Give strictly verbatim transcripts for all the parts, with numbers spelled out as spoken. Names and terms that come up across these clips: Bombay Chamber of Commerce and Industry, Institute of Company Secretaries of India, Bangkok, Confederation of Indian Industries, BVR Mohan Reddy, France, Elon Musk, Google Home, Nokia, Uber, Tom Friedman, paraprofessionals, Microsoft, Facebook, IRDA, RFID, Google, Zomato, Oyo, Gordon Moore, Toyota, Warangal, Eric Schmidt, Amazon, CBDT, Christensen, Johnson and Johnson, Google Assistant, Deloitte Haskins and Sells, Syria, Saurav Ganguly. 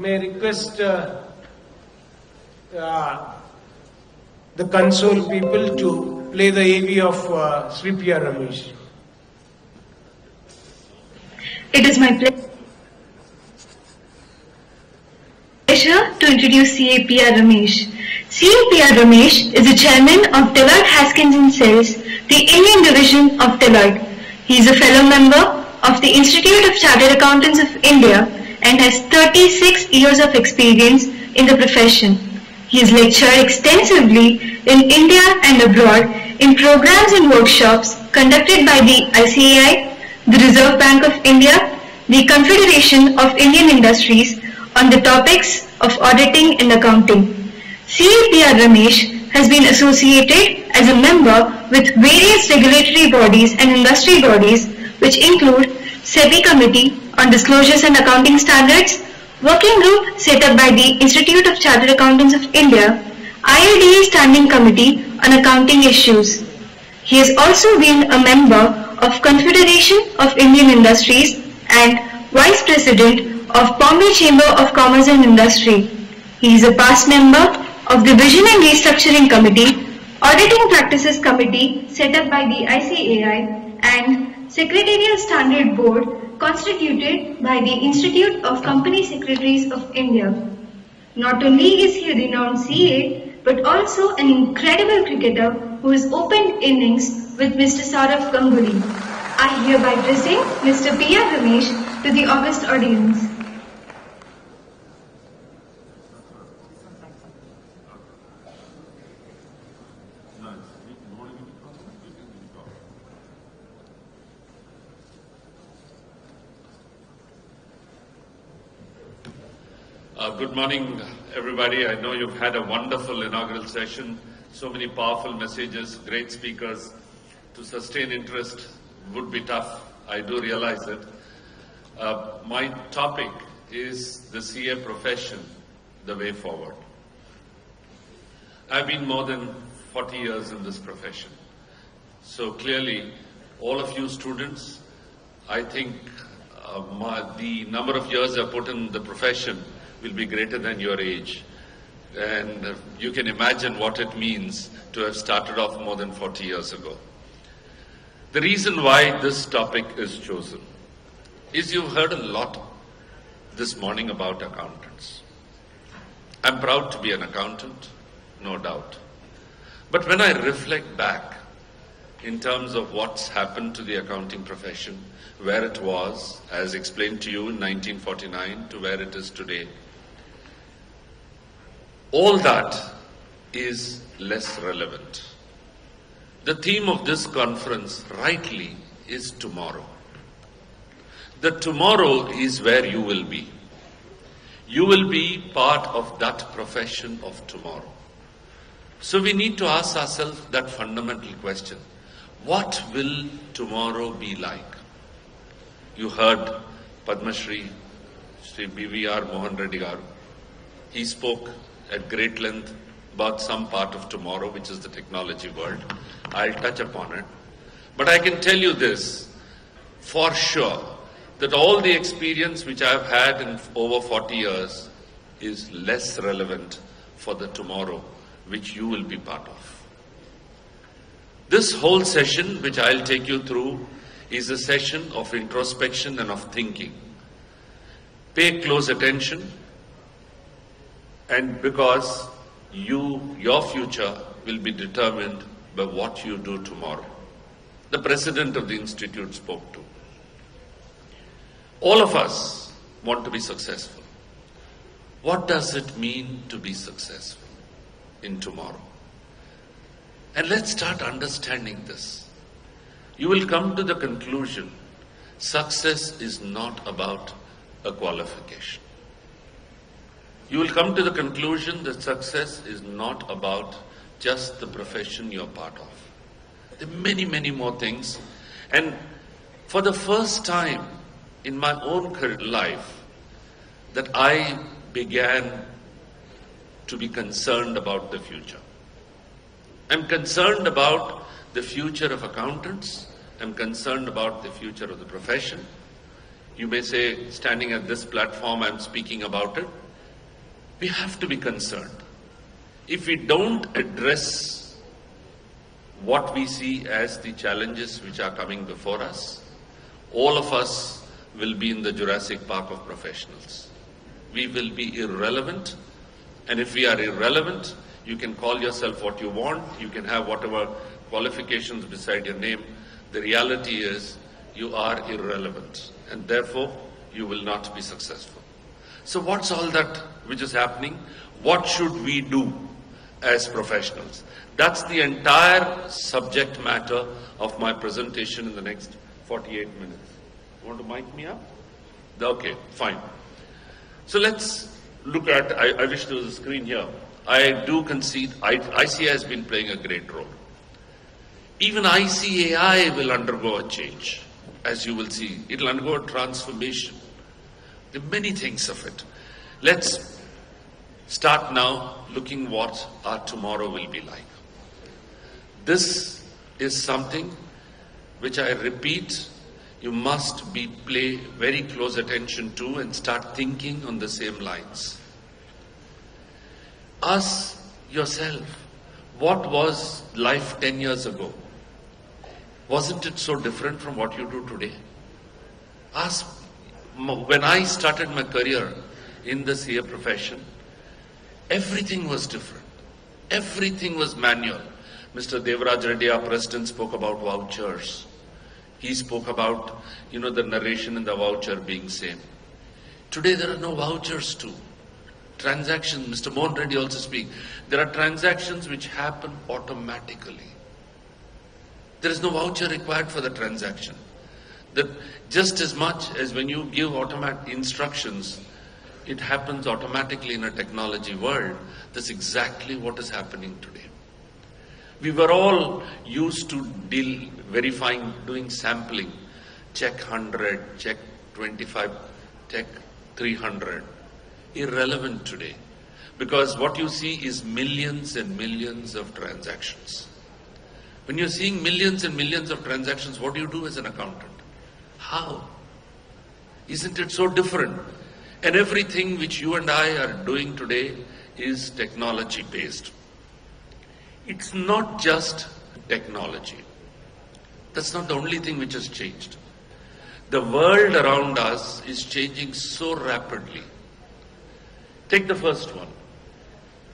may request uh, uh, the console people to play the A V of uh, C P R Ramesh. It is my pleasure to introduce C A P R Ramesh. C A P R Ramesh is the chairman of Deloitte Haskins and Sells, the Indian division of Deloitte. He is a fellow member of the Institute of Chartered Accountants of India and has thirty-six years of experience in the profession. He has lectured extensively in India and abroad in programs and workshops conducted by the I C A I, the Reserve Bank of India, the Confederation of Indian Industries on the topics of auditing and accounting. C A P R Ramesh has been associated as a member with various regulatory bodies and industry bodies, which include SEBI Committee on Disclosures and Accounting Standards, Working Group set up by the Institute of Chartered Accountants of India, I R D A Standing Committee on Accounting Issues. He has also been a member of Confederation of Indian Industries and Vice President of Bombay Chamber of Commerce and Industry. He is a past member of the Vision and Restructuring Committee, Auditing Practices Committee set up by the I C A I, and Secretarial Standard Board constituted by the Institute of Company Secretaries of India. Not only is he a renowned C A, but also an incredible cricketer who has opened innings with Mister Saurav Ganguly. I hereby present Mister P R Ramesh to the august audience. Uh, good morning, everybody. I know you've had a wonderful inaugural session. So many powerful messages, great speakers. To sustain interest would be tough. I do realize it. Uh, my topic is the C A profession, the way forward. I've been more than forty years in this profession. So clearly, all of you students, I think uh, my, the number of years I put in the profession will be greater than your age. And you can imagine what it means to have started off more than forty years ago. The reason why this topic is chosen is you've heard a lot this morning about accountants. I'm proud to be an accountant, no doubt. But when I reflect back in terms of what's happened to the accounting profession, where it was, as explained to you in nineteen forty-nine, to where it is today, all that is less relevant. The theme of this conference, rightly, is tomorrow. The tomorrow is where you will be. You will be part of that profession of tomorrow. So we need to ask ourselves that fundamental question. What will tomorrow be like? You heard Padma Shri, Shri B V R Mohan Reddy garu. He spoke at great length about some part of tomorrow, which is the technology world. I'll touch upon it. But I can tell you this for sure, that all the experience which I've had in over forty years is less relevant for the tomorrow, which you will be part of. This whole session, which I'll take you through, is a session of introspection and of thinking. Pay close attention. And because you, your future will be determined by what you do tomorrow. The president of the institute spoke to. All of us want to be successful. What does it mean to be successful in tomorrow? And let's start understanding this. You will come to the conclusion, success is not about a qualification. You will come to the conclusion that success is not about just the profession you're part of. There are many, many more things. And for the first time in my own life that I began to be concerned about the future. I'm concerned about the future of accountants. I'm concerned about the future of the profession. You may say, standing at this platform, I'm speaking about it. we have to be concerned. If we don't address what we see as the challenges which are coming before us, all of us will be in the Jurassic Park of professionals. We will be irrelevant, and if we are irrelevant, you can call yourself what you want, you can have whatever qualifications beside your name. The reality is you are irrelevant, and therefore you will not be successful. So what's all that which is happening? What should we do as professionals? That's the entire subject matter of my presentation in the next forty-eight minutes. You want to mic me up? Okay, fine. So let's look at, I, I wish there was a screen here. I do concede I C A I has been playing a great role. Even I C A I will undergo a change, as you will see. It will undergo a transformation. There are many things of it. Let's start now looking what our tomorrow will be like. This is something which I repeat, you must be pay very close attention to and start thinking on the same lines. Ask yourself, what was life ten years ago? Wasn't it so different from what you do today? Ask, when I started my career in the C A profession, everything was different. Everything was manual. Mister Devaraj Reddy, our president, spoke about vouchers. He spoke about, you know, the narration and the voucher being same. Today there are no vouchers too. Transactions, Mister Mohan Reddy also speaks. There are transactions which happen automatically. There is no voucher required for the transaction. That just as much as when you give automatic instructions, it happens automatically in a technology world. That's exactly what is happening today. We were all used to deal, verifying, doing sampling. Check one hundred, check twenty-five, check three hundred. Irrelevant today. Because what you see is millions and millions of transactions. When you're seeing millions and millions of transactions, what do you do as an accountant? How? Isn't it so different? And everything which you and I are doing today is technology based. It's not just technology. That's not the only thing which has changed. The world around us is changing so rapidly. Take the first one,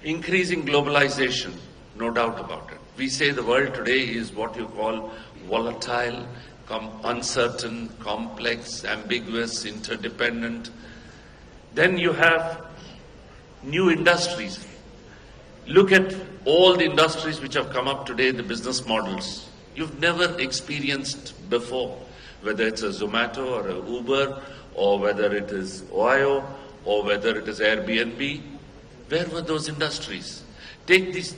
increasing globalization, no doubt about it. We say the world today is what you call volatile, com- uncertain, complex, ambiguous, interdependent. Then you have new industries. Look at all the industries which have come up today, the business models you've never experienced before, whether it's a Zomato or a Uber, or whether it is Oyo, or whether it is Airbnb. Where were those industries? Take these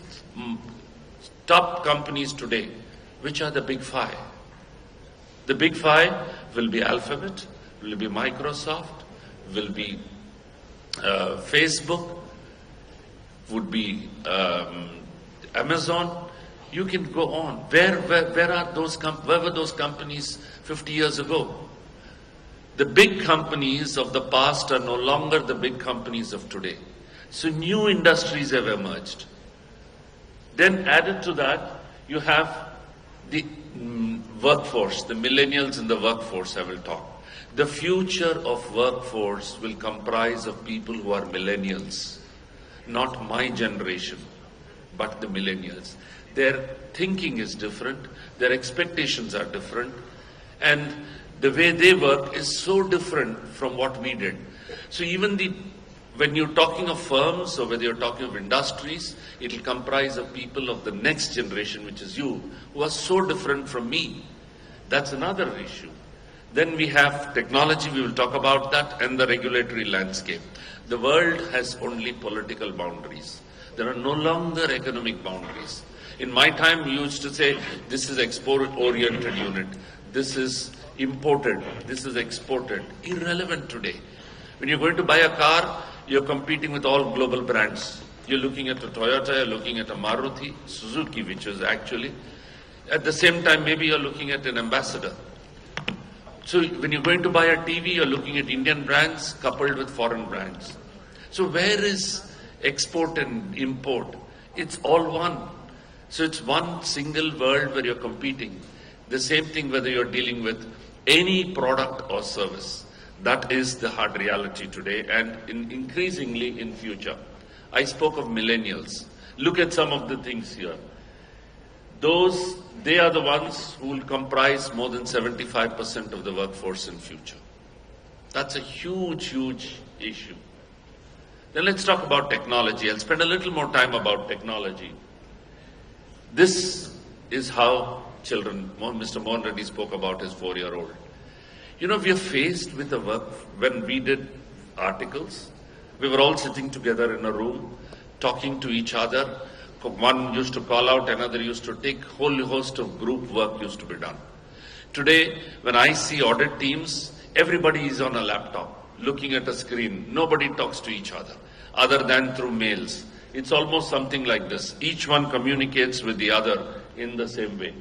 top companies today, which are the big five. The big five will be Alphabet, will be Microsoft, will be uh, Facebook, would be um, Amazon. You can go on. Where where where are those com where were those companies fifty years ago? The big companies of the past are no longer the big companies of today. So new industries have emerged. Then added to that, you have the mm, workforce, the millennials in the workforce. I will talk. The future of workforce will comprise of people who are millennials, not my generation, but the millennials. Their thinking is different, their expectations are different, and the way they work is so different from what we did. So even the, when you're talking of firms or whether you're talking of industries, it will comprise of people of the next generation, which is you, who are so different from me. That's another issue. Then we have technology, we will talk about that, and the regulatory landscape. The world has only political boundaries. There are no longer economic boundaries. In my time, we used to say, this is export-oriented unit, this is imported, this is exported. Irrelevant today. When you're going to buy a car, you're competing with all global brands. You're looking at a Toyota, you're looking at a Maruti Suzuki, which is actually, at the same time, maybe you're looking at an ambassador. So when you're going to buy a T V, you're looking at Indian brands coupled with foreign brands. So where is export and import, it's all one. So it's one single world where you're competing. The same thing whether you're dealing with any product or service. That is the hard reality today and in increasingly in future. I spoke of millennials. Look at some of the things here. Those, they are the ones who will comprise more than seventy-five percent of the workforce in future. That's a huge, huge issue. Then let's talk about technology. I'll spend a little more time about technology. This is how children, Mister Mohan Reddy spoke about his four-year-old. You know, we are faced with a work, when we did articles, we were all sitting together in a room, talking to each other. One used to call out, another used to take, whole host of group work used to be done. Today, when I see audit teams, everybody is on a laptop, looking at a screen. Nobody talks to each other, other than through mails. It's almost something like this. Each one communicates with the other in the same way.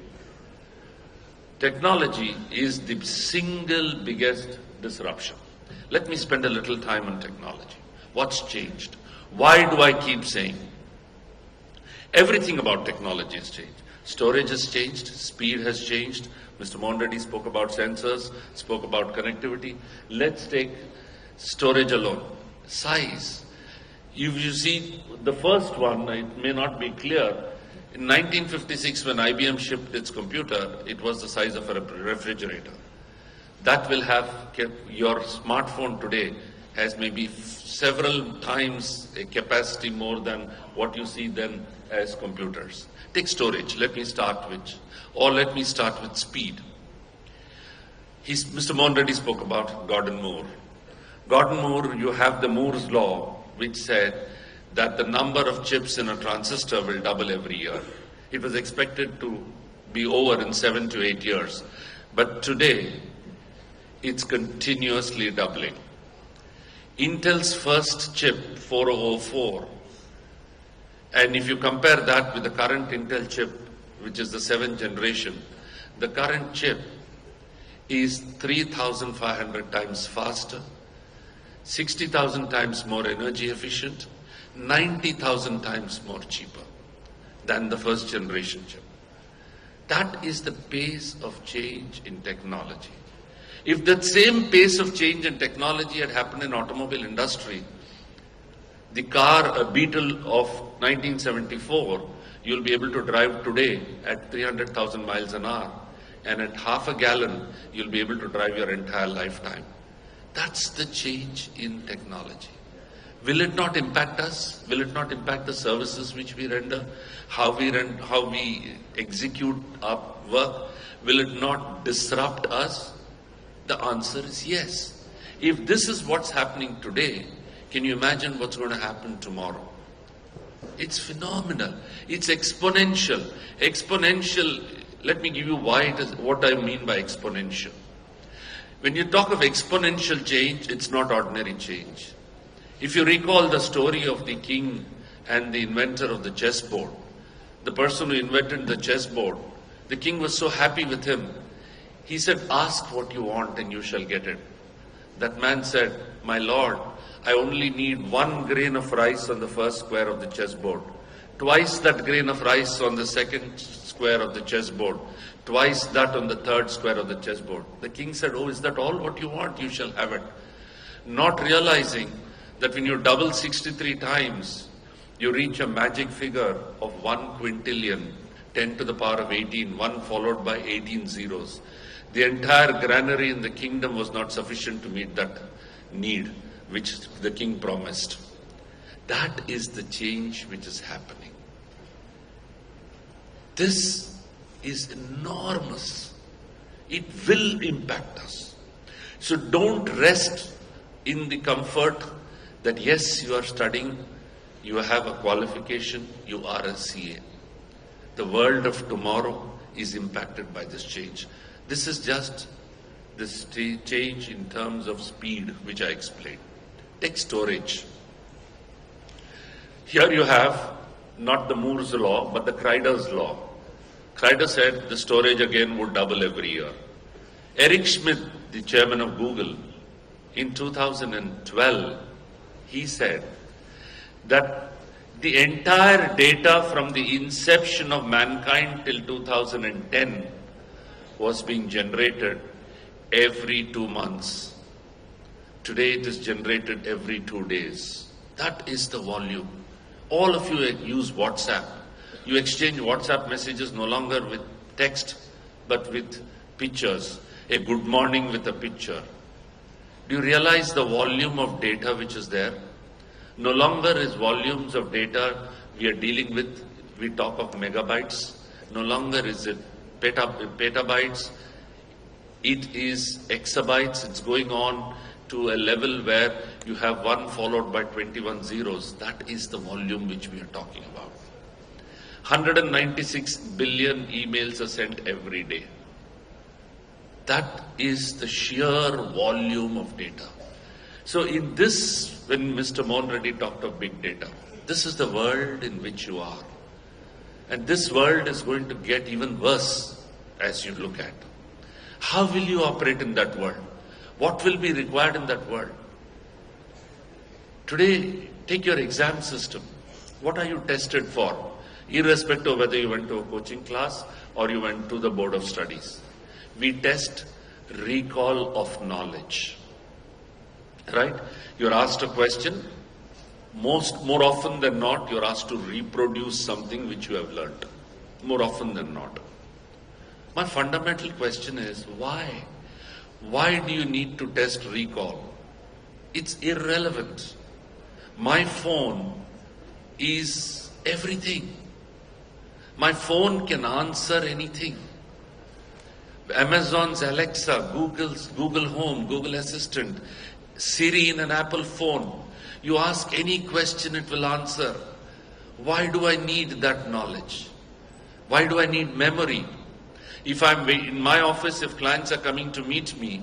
Technology is the single biggest disruption. Let me spend a little time on technology. What's changed? Why do I keep saying? Everything about technology has changed. Storage has changed, speed has changed. Mister Mohan Reddy spoke about sensors, spoke about connectivity. Let's take storage alone. Size. You, you see, the first one, it may not be clear. In nineteen fifty-six, when I B M shipped its computer, it was the size of a refrigerator. That will have kept your smartphone today has maybe several times a capacity more than what you see then as computers. Take storage, let me start with, or let me start with speed. He's, Mister Mohan Reddy spoke about Gordon Moore. Gordon Moore, you have the Moore's law, which said that the number of chips in a transistor will double every year. It was expected to be over in seven to eight years. But today, it's continuously doubling. Intel's first chip, four oh oh four, and if you compare that with the current Intel chip, which is the seventh generation, the current chip is three thousand five hundred times faster, sixty thousand times more energy efficient, ninety thousand times more cheaper than the first generation chip. That is the pace of change in technology. If that same pace of change in technology had happened in automobile industry, the car, a Beetle of nineteen seventy-four, you'll be able to drive today at three hundred thousand miles an hour, and at half a gallon, you'll be able to drive your entire lifetime. That's the change in technology. Will it not impact us? Will it not impact the services which we render, how we, rend- how we execute our work? Will it not disrupt us? The answer is yes. If this is what's happening today, can you imagine what's going to happen tomorrow? It's phenomenal. It's exponential. Exponential, let me give you why it is, what I mean by exponential. When you talk of exponential change, it's not ordinary change. If you recall the story of the king and the inventor of the chessboard, the person who invented the chessboard, the king was so happy with him. He said, ask what you want and you shall get it. That man said, my lord, I only need one grain of rice on the first square of the chessboard, twice that grain of rice on the second square of the chessboard, twice that on the third square of the chessboard. The king said, oh, is that all what you want? You shall have it. Not realizing that when you double sixty-three times, you reach a magic figure of one quintillion, ten to the power of eighteen, one followed by eighteen zeros. The entire granary in the kingdom was not sufficient to meet that need, which the king promised. That is the change which is happening. This is enormous. It will impact us. So don't rest in the comfort that yes, you are studying, you have a qualification, you are a C A. The world of tomorrow is impacted by this change. This is just this change in terms of speed, which I explained. Take storage. Here you have not the Moore's law, but the Crider's law. Crider said the storage again would double every year. Eric Schmidt, the chairman of Google, in two thousand twelve, he said that the entire data from the inception of mankind till two thousand ten was being generated every two months. Today it is generated every two days. That is the volume. All of you use WhatsApp. You exchange WhatsApp messages no longer with text, but with pictures. A good morning with a picture. Do you realize the volume of data which is there? No longer is volumes of data we are dealing with, we talk of megabytes. No longer is it petabytes. It is exabytes. It's going on to a level where you have one followed by twenty-one zeros. That is the volume which we are talking about. one hundred ninety-six billion emails are sent every day. That is the sheer volume of data. So in this, when Mister Mohan Reddy talked of big data, this is the world in which you are. And this world is going to get even worse as you look at. How will you operate in that world? What will be required in that world? Today, take your exam system. What are you tested for? Irrespective of whether you went to a coaching class or you went to the board of studies. We test recall of knowledge, right? You're asked a question. Most, more often than not, you're asked to reproduce something which you have learned. More often than not. My fundamental question is, why? Why do you need to test recall? It's irrelevant. My phone is everything. My phone can answer anything. Amazon's Alexa, Google's Google Home, Google Assistant, Siri in an Apple phone. You ask any question, it will answer. Why do I need that knowledge? Why do I need memory? If I'm in my office, if clients are coming to meet me,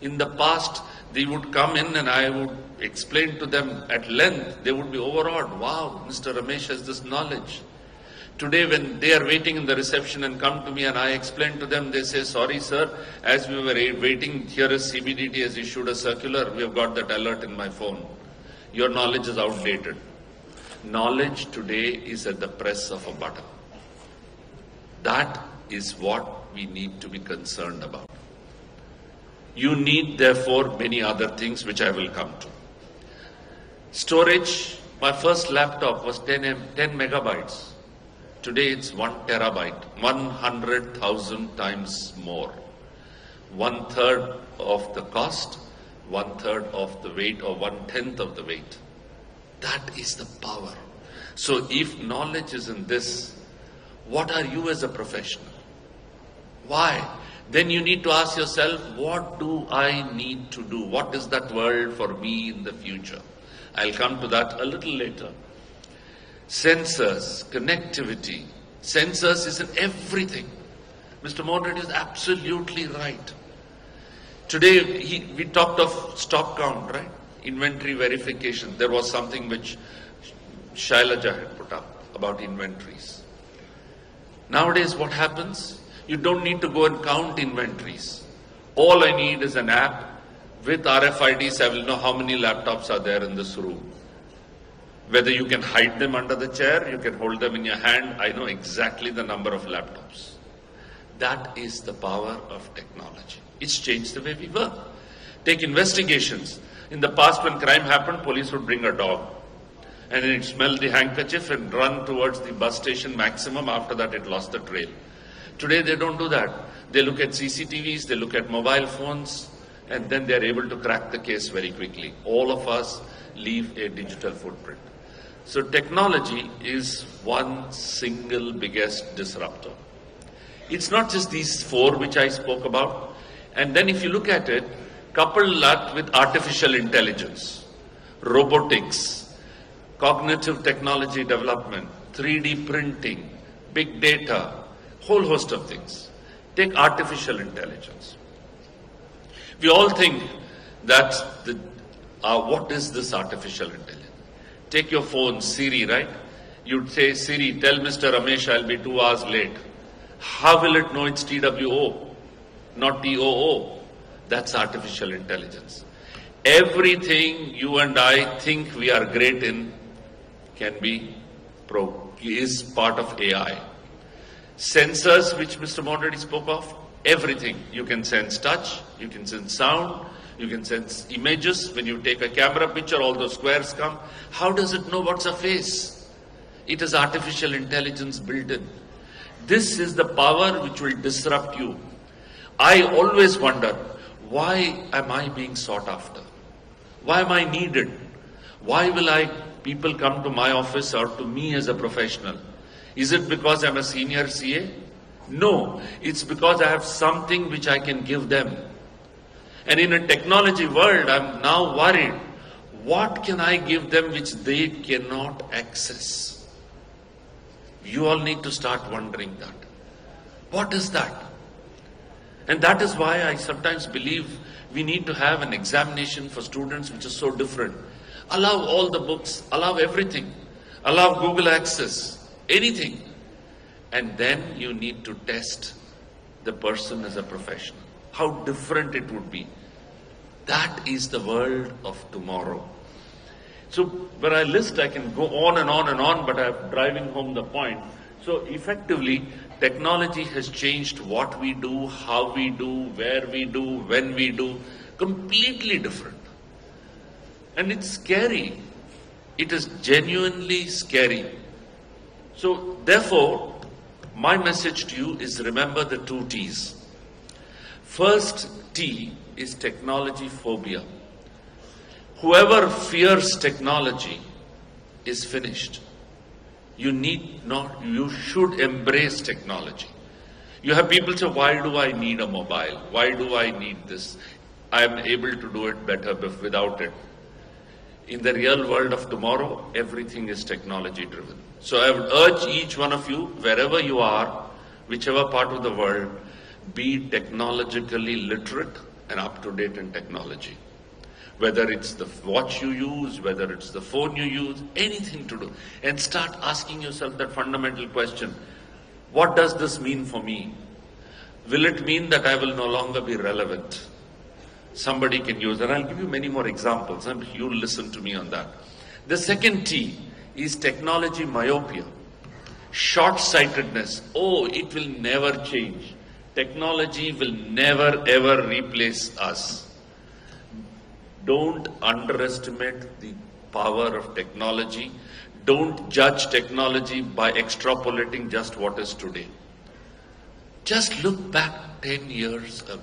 in the past, they would come in and I would explain to them at length. They would be overawed. Wow, Mister Ramesh has this knowledge. Today, when they are waiting in the reception and come to me and I explain to them, they say, sorry, sir, as we were waiting, here is C B D T has issued a circular. We have got that alert in my phone. Your knowledge is outdated. Knowledge today is at the press of a button. That is what we need to be concerned about. You need, therefore, many other things which I will come to. Storage, my first laptop was ten megabytes. Today it's one terabyte, one hundred thousand times more. One third of the cost, one third of the weight, or one tenth of the weight. That is the power. So if knowledge is in this, what are you as a professional? Why? Then you need to ask yourself, what do I need to do? What is that world for me in the future? I'll come to that a little later. Sensors, connectivity. Sensors is in everything. Mister Mohan Reddy is absolutely right. Today, he, we talked of stock count, right? Inventory verification. There was something which Shailaja had put up about inventories. Nowadays, what happens? You don't need to go and count inventories. All I need is an app with R F I Ds. I will know how many laptops are there in this room. Whether you can hide them under the chair, you can hold them in your hand. I know exactly the number of laptops. That is the power of technology. It's changed the way we work. Take investigations. In the past, when crime happened, police would bring a dog. And it smelled the handkerchief and run towards the bus station maximum. After that, it lost the trail. Today, they don't do that. They look at C C T Vs, they look at mobile phones, and then they're able to crack the case very quickly. All of us leave a digital footprint. So technology is one single biggest disruptor. It's not just these four which I spoke about. And then if you look at it, couple that with artificial intelligence, robotics, cognitive technology development, three D printing, big data, whole host of things. Take artificial intelligence. We all think that the, uh, what is this artificial intelligence? Take your phone, Siri, right? You'd say, Siri, tell Mister Ramesh I'll be two hours late. How will it know it's T W O, not T O O? That's artificial intelligence. Everything you and I think we are great in, can be pro is part of A I. Sensors, which Mister Mohan Reddy spoke of, everything. You can sense touch, you can sense sound, you can sense images. When you take a camera picture, all those squares come. How does it know what's a face? It is artificial intelligence built in. This is the power which will disrupt you. I always wonder, why am I being sought after? Why am I needed? Why will I, people come to my office or to me as a professional? Is it because I'm a senior C A? No, it's because I have something which I can give them. And in a technology world, I'm now worried, what can I give them which they cannot access? You all need to start wondering that. What is that? And that is why I sometimes believe we need to have an examination for students which is so different. Allow all the books, allow everything, allow Google access, anything. And then you need to test the person as a professional. How different it would be. That is the world of tomorrow. So when I list, I can go on and on and on, but I'm driving home the point. So effectively, technology has changed what we do, how we do, where we do, when we do, completely different. And it's scary. It is genuinely scary. So therefore, my message to you is remember the two T's. First T is technology phobia. Whoever fears technology is finished. You need not, you should embrace technology. You have people say, why do I need a mobile? Why do I need this? I am able to do it better without it. In the real world of tomorrow, everything is technology driven. So I would urge each one of you, wherever you are, whichever part of the world, be technologically literate and up to date in technology. Whether it's the watch you use, whether it's the phone you use, anything to do. And start asking yourself that fundamental question, what does this mean for me? Will it mean that I will no longer be relevant? Somebody can use, and I'll give you many more examples, and you'll listen to me on that. The second T is technology myopia, short-sightedness. Oh, it will never change. Technology will never ever replace us. Don't underestimate the power of technology. Don't judge technology by extrapolating just what is today. Just look back ten years ago.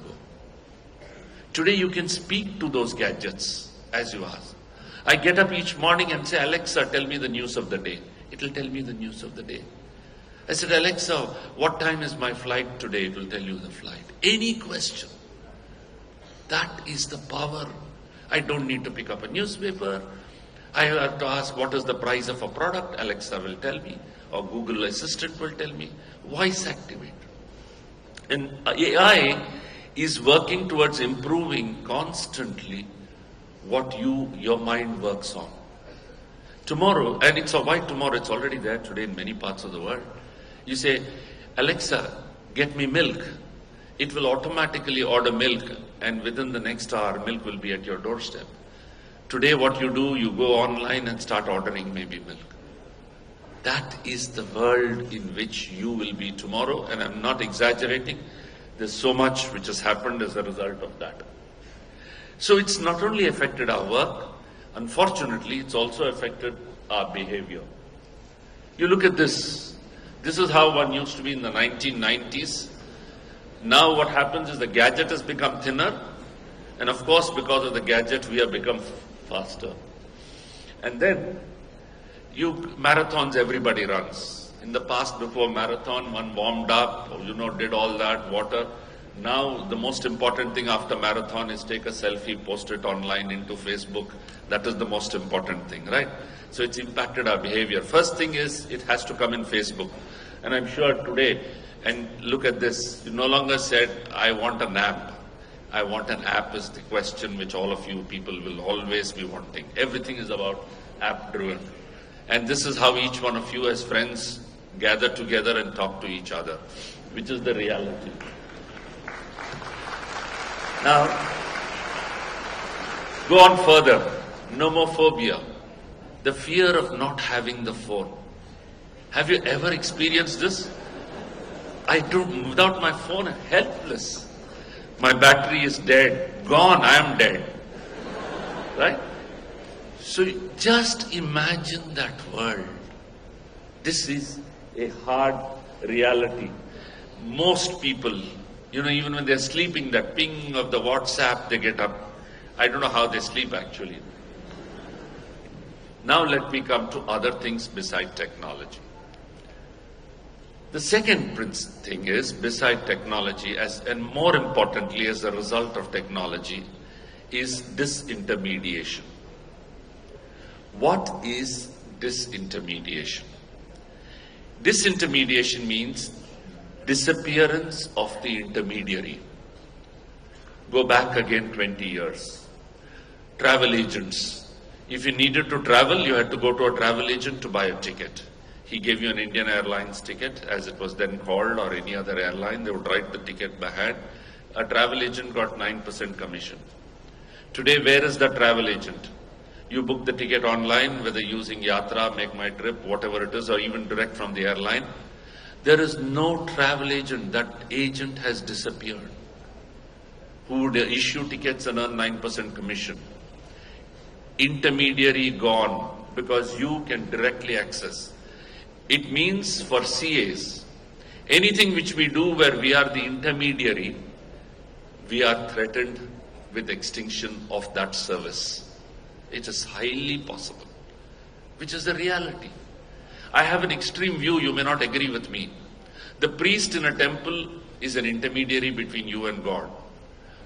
Today you can speak to those gadgets as you ask. I get up each morning and say, Alexa, tell me the news of the day. It will tell me the news of the day. I said, Alexa, what time is my flight today? It will tell you the flight. Any question. That is the power. I don't need to pick up a newspaper. I have to ask what is the price of a product. Alexa will tell me, or Google Assistant will tell me. Voice activate. And A I is working towards improving constantly what you, your mind works on. Tomorrow, and it's a why tomorrow, it's already there today in many parts of the world. You say, Alexa, get me milk. It will automatically order milk, and within the next hour, milk will be at your doorstep. Today, what you do, you go online and start ordering maybe milk. That is the world in which you will be tomorrow, and I'm not exaggerating. There's so much which has happened as a result of that. So it's not only affected our work, unfortunately, it's also affected our behavior. You look at this. This is how one used to be in the nineteen nineties. Now what happens is the gadget has become thinner, and of course because of the gadget we have become faster. And then, you marathons everybody runs. In the past before marathon, one warmed up, you know, did all that, water. Now the most important thing after marathon is take a selfie, post it online into Facebook. That is the most important thing, right? So it's impacted our behavior. First thing is, it has to come in Facebook. And I'm sure today, and look at this, you no longer said, I want an app. I want an app is the question which all of you people will always be wanting. Everything is about app driven. And this is how each one of you as friends gather together and talk to each other, which is the reality. Now, go on further. Nomophobia. The fear of not having the phone. Have you ever experienced this? I do, without my phone, helpless. My battery is dead, gone, I am dead. Right? So just imagine that world. This is a hard reality. Most people, you know, even when they're sleeping, that ping of the WhatsApp, they get up. I don't know how they sleep actually. Now let me come to other things beside technology. The second thing is, beside technology, as, and more importantly as a result of technology, is disintermediation. What is disintermediation? Disintermediation means disappearance of the intermediary. Go back again twenty years. Travel agents. If you needed to travel, you had to go to a travel agent to buy a ticket. He gave you an Indian Airlines ticket, as it was then called, or any other airline. They would write the ticket by hand. A travel agent got nine percent commission. Today, where is the travel agent? You book the ticket online, whether using Yatra, Make My Trip, whatever it is, or even direct from the airline. There is no travel agent. That agent has disappeared. Who would issue tickets and earn nine percent commission? Intermediary gone, because you can directly access. It means for C As, anything which we do where we are the intermediary, we are threatened with extinction of that service. It is highly possible, which is the reality. I have an extreme view, you may not agree with me. The priest in a temple is an intermediary between you and God.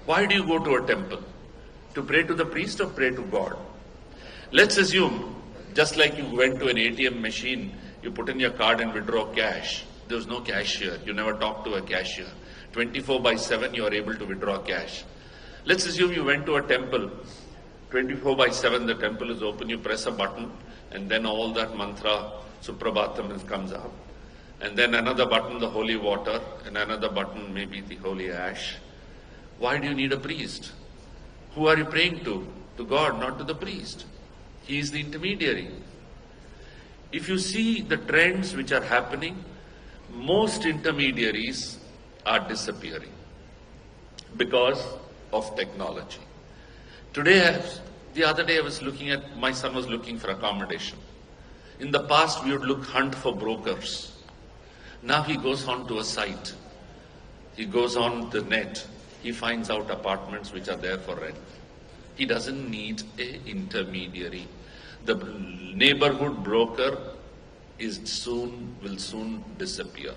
Why do you go to a temple? To pray to the priest or pray to God? Let's assume, just like you went to an A T M machine, you put in your card and withdraw cash. There was no cashier. You never talked to a cashier. twenty-four by seven, you are able to withdraw cash. Let's assume you went to a temple. twenty-four by seven, the temple is open. You press a button, and then all that mantra, Suprabhatam, comes up. And then another button, the holy water, and another button, maybe the holy ash. Why do you need a priest? Who are you praying to? To God, not to the priest. He is the intermediary. If you see the trends which are happening, most intermediaries are disappearing because of technology. Today, I was, the other day I was looking at, my son was looking for accommodation. In the past, we would look, hunt for brokers. Now he goes on to a site. He goes on the net. He finds out apartments which are there for rent. He doesn't need an intermediary. The neighborhood broker is soon, will soon disappear.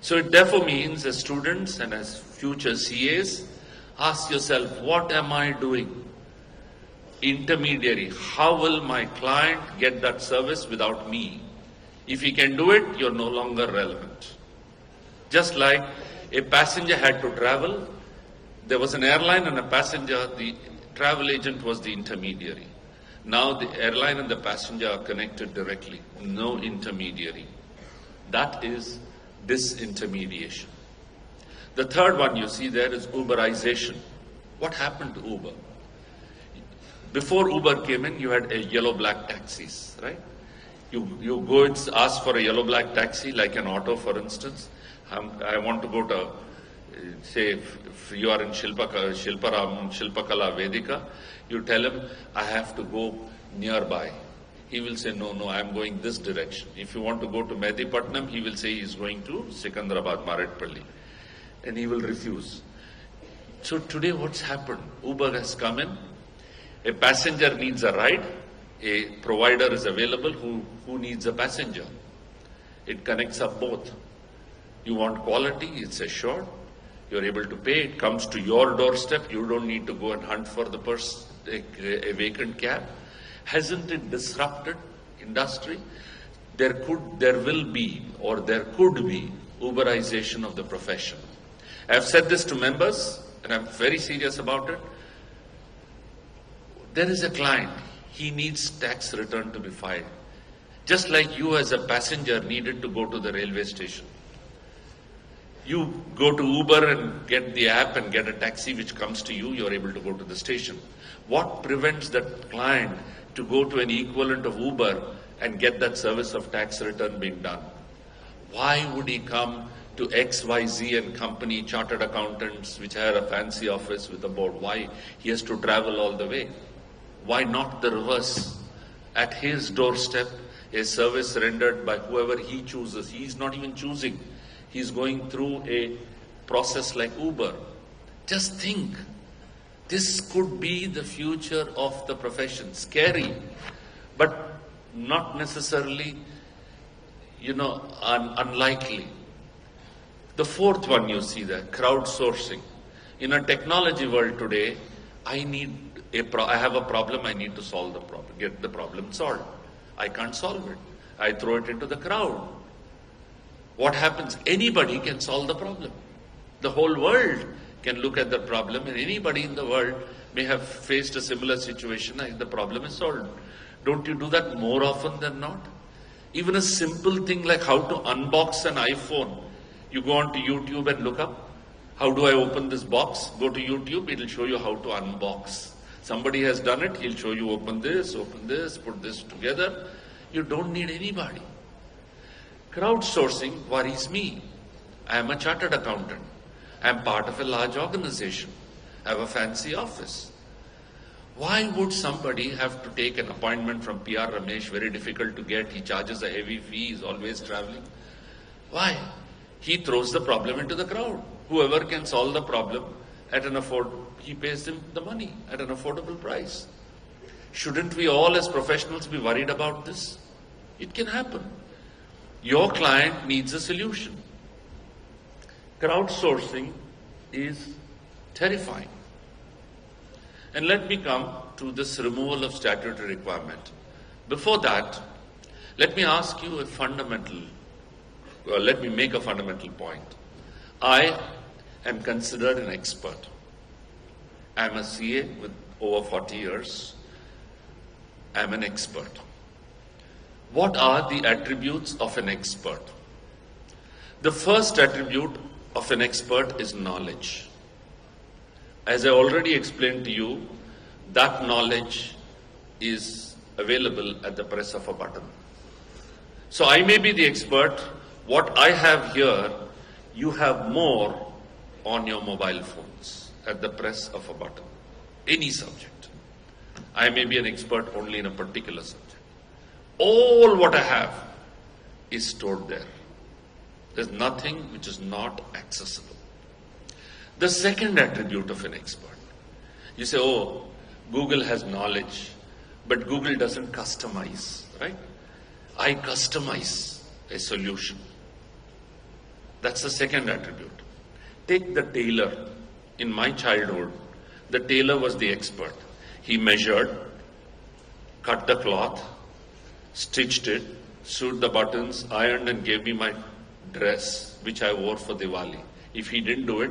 So it therefore means, as students and as future C As, ask yourself, what am I doing? Intermediary. How will my client get that service without me? If he can do it, you're no longer relevant. Just like a passenger had to travel, there was an airline and a passenger, the travel agent was the intermediary. Now the airline and the passenger are connected directly, no intermediary. That is disintermediation. The third one you see there is Uberization. What happened to Uber? Before Uber came in, you had a yellow-black taxis, right? You, you go and ask for a yellow-black taxi, like an auto, for instance. I'm, I want to go to, say, if you are in Shilpaka, Shilparam, Shilpakala Vedika, you tell him, I have to go nearby. He will say, no, no, I am going this direction. If you want to go to Medipatnam, he will say he is going to Sikandrabad, Maratpally. And he will refuse. So today what's happened? Uber has come in. A passenger needs a ride. A provider is available who, who needs a passenger. It connects up both. You want quality, it's assured. You're able to pay, it comes to your doorstep. You don't need to go and hunt for the person, a, a vacant cab. Hasn't it disrupted industry? There could, there will be, or there could be Uberization of the profession. I've said this to members, and I'm very serious about it. There is a client, he needs tax return to be filed. Just like you as a passenger needed to go to the railway station. You go to Uber and get the app and get a taxi which comes to you, you're able to go to the station. What prevents that client to go to an equivalent of Uber and get that service of tax return being done. Why would he come to X Y Z and company, chartered accountants, which had a fancy office with a board? Why? He has to travel all the way. Why not the reverse? At his doorstep, a service rendered by whoever he chooses. He is not even choosing. He is going through a process like Uber. Just think. This could be the future of the profession. Scary, but not necessarily, you know, un unlikely. The fourth one you see there, crowdsourcing. In a technology world today, I need a pro I have a problem, I need to solve the problem, get the problem solved. I can't solve it. I throw it into the crowd. What happens? Anybody can solve the problem. The whole world can look at the problem, and anybody in the world may have faced a similar situation and the problem is solved. Don't you do that more often than not? Even a simple thing like how to unbox an iPhone. You go on to YouTube and look up, how do I open this box? Go to YouTube, it'll show you how to unbox. Somebody has done it, he'll show you open this, open this, put this together. You don't need anybody. Crowdsourcing worries me. I am a chartered accountant. I am part of a large organization. I have a fancy office. Why would somebody have to take an appointment from P R Ramesh? Very difficult to get. He charges a heavy fee. He's always traveling. Why? He throws the problem into the crowd. Whoever can solve the problem at an afford, he pays them the money at an affordable price. Shouldn't we all as professionals be worried about this? It can happen. Your client needs a solution. Crowdsourcing is terrifying. And let me come to this removal of statutory requirement. Before that, let me ask you a fundamental, well, let me make a fundamental point. I am considered an expert. I am a C A with over forty years. I am an expert. What are the attributes of an expert? The first attribute of an expert is knowledge. As I already explained to you, that knowledge is available at the press of a button. So I may be the expert. What I have here, you have more on your mobile phones at the press of a button. Any subject. I may be an expert only in a particular subject. All what I have is stored there. There's nothing which is not accessible. The second attribute of an expert. You say, oh, Google has knowledge, but Google doesn't customize, right? I customize a solution. That's the second attribute. Take the tailor. In my childhood, the tailor was the expert. He measured, cut the cloth, stitched it, sewed the buttons, ironed, and gave me my dress, which I wore for Diwali. If he didn't do it,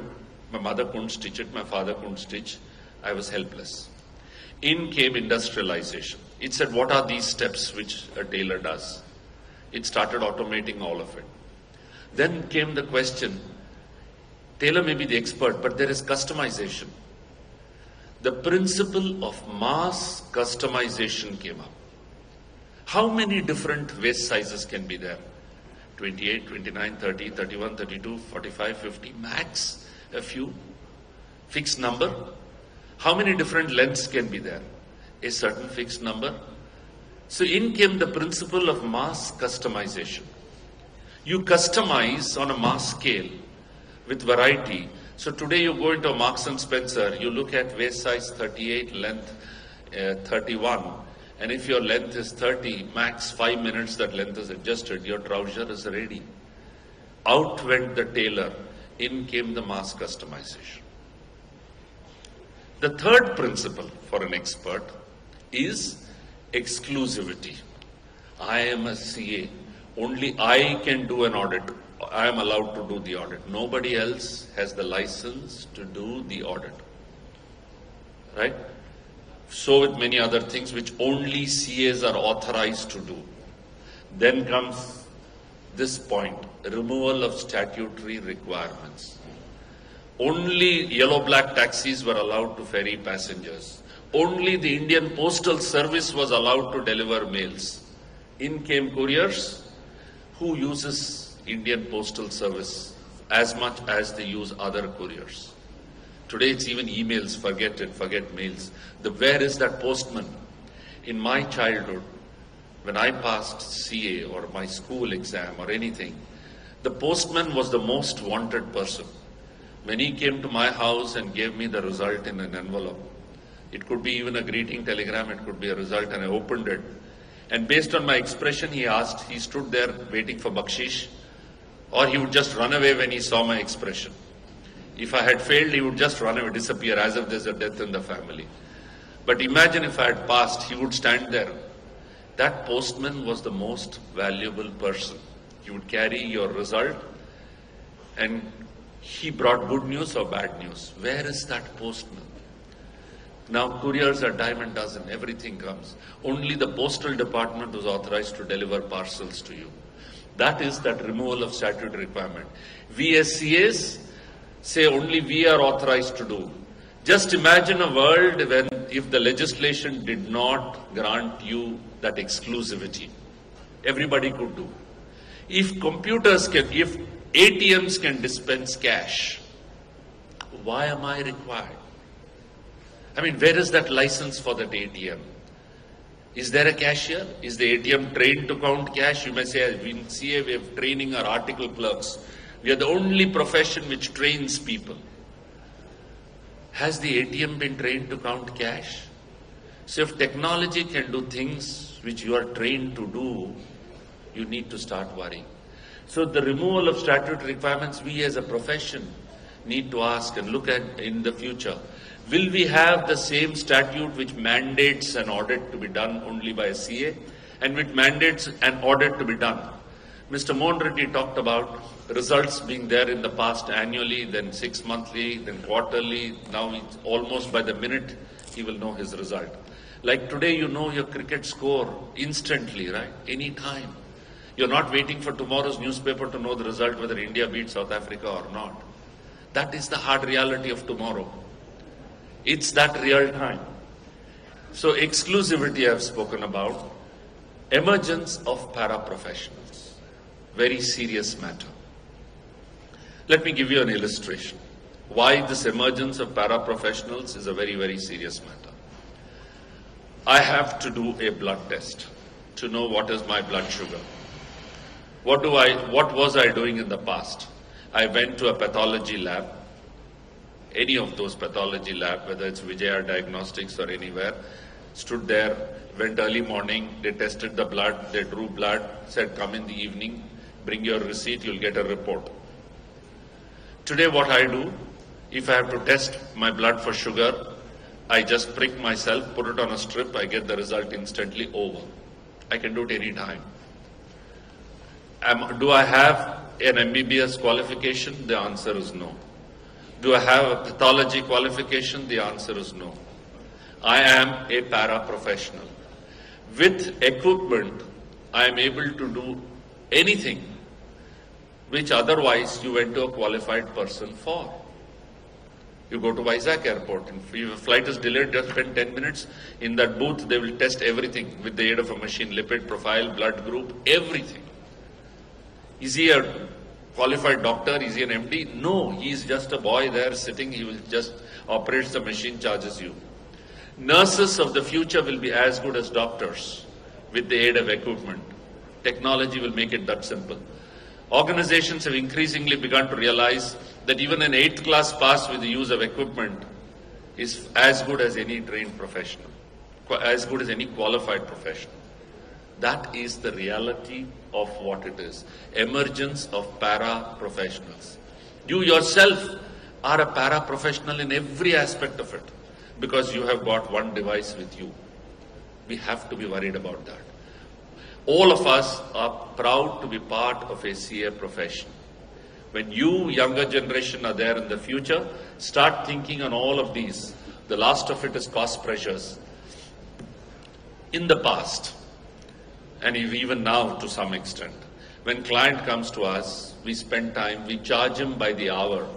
my mother couldn't stitch it, my father couldn't stitch. I was helpless. In came industrialization. It said, what are these steps which a tailor does? It started automating all of it. Then came the question, tailor may be the expert, but there is customization. The principle of mass customization came up. How many different waist sizes can be there? twenty-eight, twenty-nine, thirty, thirty-one, thirty-two, forty-five, fifty, max. A few, fixed number. How many different lengths can be there? A certain fixed number. So in came the principle of mass customization. You customize on a mass scale with variety. So today you go into Marks and Spencer, you look at waist size thirty-eight, length uh, thirty-one, and if your length is thirty, max five minutes that length is adjusted, your trouser is ready. Out went the tailor. In came the mass customization. The third principle for an expert is exclusivity. I am a C A. Only I can do an audit. I am allowed to do the audit. Nobody else has the license to do the audit. Right? So with many other things which only C As are authorized to do. Then comes this point, removal of statutory requirements. Only yellow-black taxis were allowed to ferry passengers. Only the Indian Postal Service was allowed to deliver mails. In came couriers. Who uses Indian Postal Service as much as they use other couriers? Today it's even emails, forget it, forget mails. The where is that postman? In my childhood, when I passed C A or my school exam or anything, the postman was the most wanted person. When he came to my house and gave me the result in an envelope, it could be even a greeting telegram, it could be a result, and I opened it. And based on my expression, he asked, he stood there waiting for bakshish, or he would just run away when he saw my expression. If I had failed, he would just run away, disappear, as if there's a death in the family. But imagine if I had passed, he would stand there. That postman was the most valuable person. He would carry your result, and he brought good news or bad news. Where is that postman? Now couriers are dime a dozen, everything comes. Only the postal department was authorized to deliver parcels to you. That is that removal of statutory requirement. We as C As say only we are authorized to do. Just imagine a world when if the legislation did not grant you that exclusivity. Everybody could do. If computers can, if A T Ms can dispense cash, why am I required? I mean, where is that license for that A T M? Is there a cashier? Is the A T M trained to count cash? You may say, in C A we have training our article clerks. We are the only profession which trains people. Has the A T M been trained to count cash? So if technology can do things which you are trained to do, you need to start worrying. So the removal of statutory requirements, we as a profession need to ask and look at in the future. Will we have the same statute which mandates an audit to be done only by a C A and which mandates an audit to be done? Mister Mohan Reddy talked about results being there in the past annually, then six monthly, then quarterly. Now it's almost by the minute he will know his result. Like today you know your cricket score instantly, right? Any time. You're not waiting for tomorrow's newspaper to know the result whether India beat South Africa or not. That is the hard reality of tomorrow. It's that real time. So exclusivity I've spoken about. Emergence of paraprofessionals. Very serious matter. Let me give you an illustration. Why this emergence of paraprofessionals is a very, very serious matter. I have to do a blood test to know what is my blood sugar. What do I, what was I doing in the past? I went to a pathology lab. Any of those pathology lab, whether it's Vijaya Diagnostics or anywhere, stood there, went early morning, they tested the blood, they drew blood, said come in the evening, bring your receipt, you'll get a report. Today what I do, if I have to test my blood for sugar, I just prick myself, put it on a strip, I get the result instantly, over. I can do it any time. Um, do I have an M B B S qualification? The answer is no. Do I have a pathology qualification? The answer is no. I am a paraprofessional. With equipment, I am able to do anything which otherwise you went to a qualified person for. You go to Vizag airport and if your flight is delayed, just spend ten minutes. In that booth, they will test everything with the aid of a machine, lipid profile, blood group, everything. Is he a qualified doctor? Is he an M D? No, he is just a boy there sitting. He will just operate the machine, charges you. Nurses of the future will be as good as doctors with the aid of equipment. Technology will make it that simple. Organizations have increasingly begun to realize that even an eighth class pass with the use of equipment is as good as any trained professional, as good as any qualified professional. That is the reality of what it is. Emergence of para-professionals. You yourself are a para-professional in every aspect of it because you have got one device with you. We have to be worried about that. All of us are proud to be part of a C A profession. When you, younger generation, are there in the future, start thinking on all of these. The last of it is cost pressures. In the past, and even now to some extent, when client comes to us, we spend time, we charge him by the hour.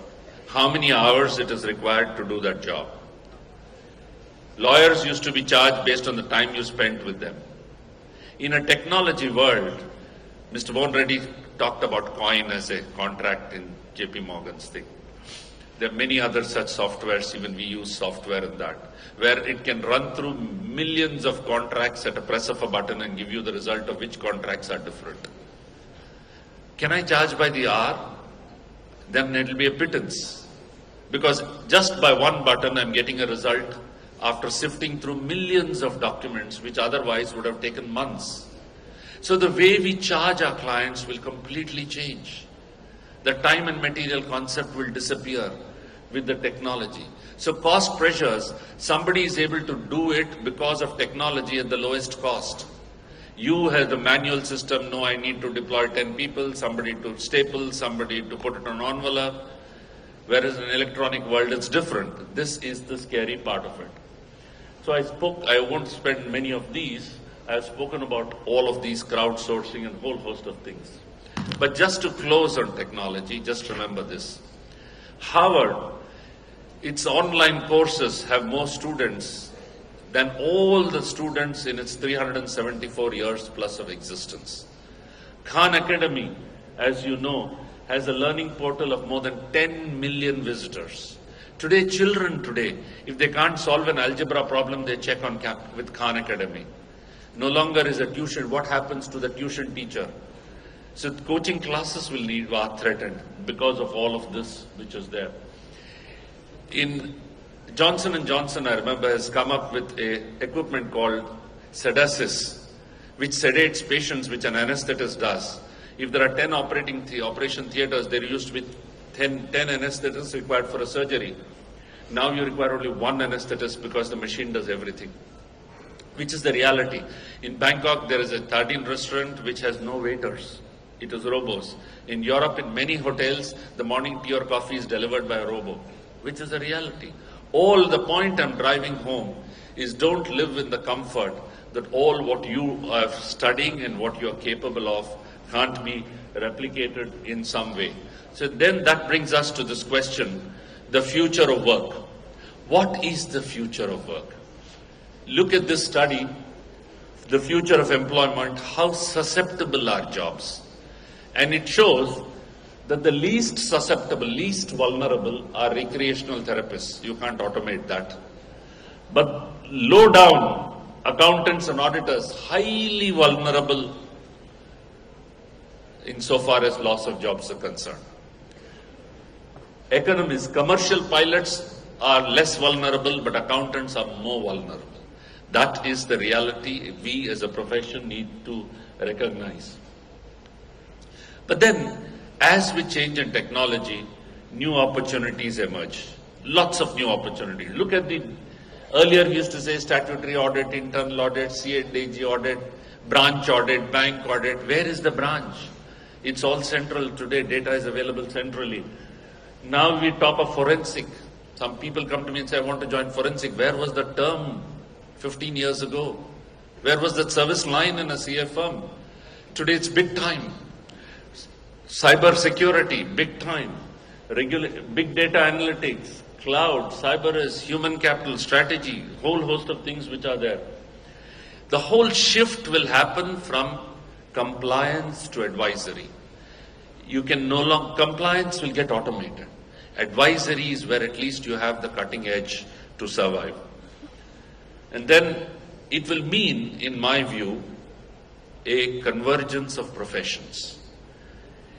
how many hours it is required to do that job. Lawyers used to be charged based on the time you spent with them. In a technology world, Mister Mohan Reddy talked about coin as a contract in J P Morgan's thing. There are many other such softwares, even we use software in that, where it can run through millions of contracts at a press of a button and give you the result of which contracts are different. Can I charge by the hour? Then it will be a pittance. Because just by one button I'm getting a result after sifting through millions of documents which otherwise would have taken months. So the way we charge our clients will completely change. The time and material concept will disappear with the technology. So cost pressures, somebody is able to do it because of technology at the lowest cost. You have the manual system, no, I need to deploy ten people, somebody to staple, somebody to put it on an envelope. Whereas in an electronic world, it's different. This is the scary part of it. So I spoke, I won't spend many of these. I have spoken about all of these crowdsourcing and whole host of things. But just to close on technology, just remember this. Harvard, its online courses have more students than all the students in its three hundred seventy-four years plus of existence. Khan Academy, as you know, has a learning portal of more than ten million visitors. Today, children today, if they can't solve an algebra problem, they check on camp with Khan Academy. No longer is a tuition. What happens to the tuition teacher? So coaching classes will need are threatened because of all of this which is there. In Johnson and Johnson, I remember, has come up with a equipment called sedasis, which sedates patients, which an anesthetist does. If there are ten operating the operation theaters, they're used with ten, ten anesthetists required for a surgery. Now you require only one anesthetist because the machine does everything, which is the reality. In Bangkok, there is a Thailand restaurant which has no waiters. It is robots. In Europe, in many hotels, the morning tea or coffee is delivered by a robot, which is a reality. All the point I'm driving home is don't live in the comfort that all what you are studying and what you are capable of can't be replicated in some way. So then that brings us to this question, the future of work. What is the future of work? Look at this study, the future of employment, how susceptible are jobs? And it shows that the least susceptible, least vulnerable are recreational therapists. You can't automate that. But low down, accountants and auditors, highly vulnerable insofar as loss of jobs are concerned. Economists, commercial pilots are less vulnerable, but accountants are more vulnerable. That is the reality we as a profession need to recognize. But then, as we change in technology, new opportunities emerge. Lots of new opportunities. Look at the, earlier we used to say statutory audit, internal audit, C A D G audit, branch audit, bank audit. Where is the branch? It's all central today. Data is available centrally. Now we talk of forensic. Some people come to me and say, I want to join forensic. Where was the term fifteen years ago? Where was that service line in a C A firm? Today it's big time. Cyber security, big time. Regula- big data analytics, cloud, cyber is human capital, strategy, whole host of things which are there. The whole shift will happen from compliance to advisory. You can no longer, compliance will get automated. Advisory is where at least you have the cutting edge to survive. And then it will mean, in my view, a convergence of professions.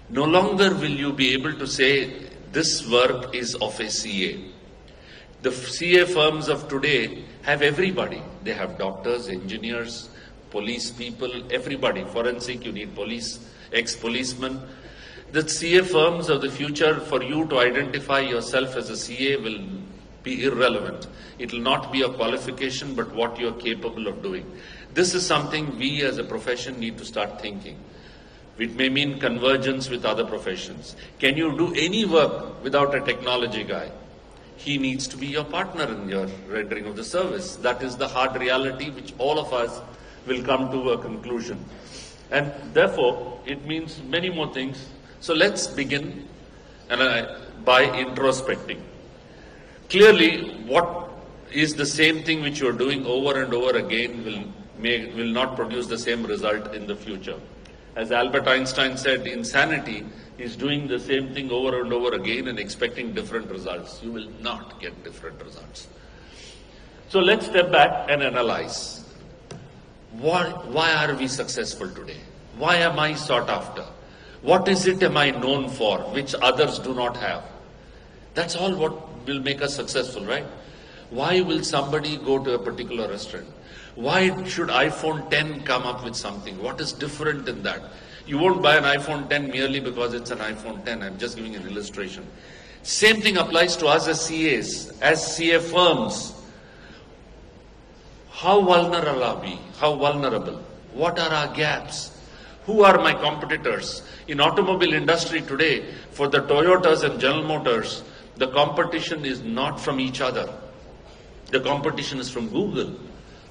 No longer will you be able to say this work is of a C A. The C A firms of today have everybody. They have doctors, engineers, police people, everybody. Forensic, you need police, ex-policemen. The C A firms of the future, for you to identify yourself as a C A will be irrelevant. It will not be a qualification, but what you are capable of doing. This is something we as a profession need to start thinking. It may mean convergence with other professions. Can you do any work without a technology guy? He needs to be your partner in your rendering of the service. That is the hard reality which all of us will come to a conclusion. And therefore, it means many more things. So let's begin. by introspecting. Clearly, what is the same thing which you are doing over and over again will, may, will not produce the same result in the future. As Albert Einstein said, insanity is doing the same thing over and over again and expecting different results. You will not get different results. So let's step back and analyze. Why, why are we successful today? Why am I sought after? What is it am I known for, which others do not have? That's all what will make us successful, right? Why will somebody go to a particular restaurant? Why should iPhone ten come up with something? What is different in that? You won't buy an iPhone ten merely because it's an iPhone ten. I'm just giving an illustration. Same thing applies to us as C As, as C A firms. How vulnerable are we? How vulnerable? What are our gaps? Who are my competitors? In automobile industry today, for the Toyotas and General Motors, the competition is not from each other. The competition is from Google.